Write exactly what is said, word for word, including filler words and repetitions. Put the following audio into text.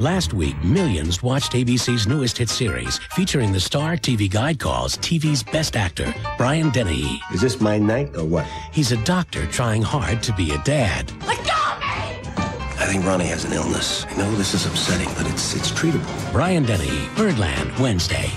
Last week, millions watched A B C's newest hit series, featuring the star T V Guide calls T V's best actor, Brian Dennehy. Is this my night or what? He's a doctor trying hard to be a dad. Let go of me! I think Ronnie has an illness. I know this is upsetting, but it's, it's treatable. Brian Dennehy, Birdland, Wednesday.